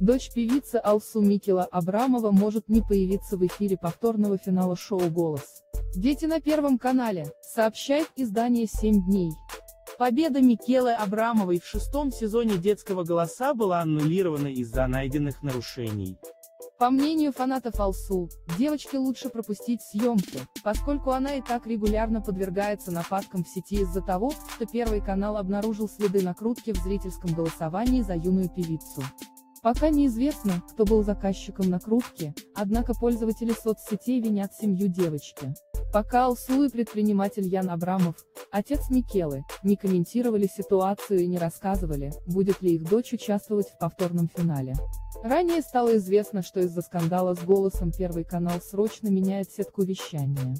Дочь певицы Алсу Микелла Абрамова может не появиться в эфире повторного финала шоу «Голос. Дети» на Первом канале, сообщает издание «7 дней». Победа Микеллы Абрамовой в шестом сезоне детского «Голоса» была аннулирована из-за найденных нарушений. По мнению фанатов Алсу, девочке лучше пропустить съемки, поскольку она и так регулярно подвергается нападкам в сети из-за того, что Первый канал обнаружил следы накрутки в зрительском голосовании за юную певицу. Пока неизвестно, кто был заказчиком накрутки, однако пользователи соцсетей винят семью девочки. Пока Алсу и предприниматель Ян Абрамов, отец Микеллы, не комментировали ситуацию и не рассказывали, будет ли их дочь участвовать в повторном финале. Ранее стало известно, что из-за скандала с «Голосом» Первый канал срочно меняет сетку вещания.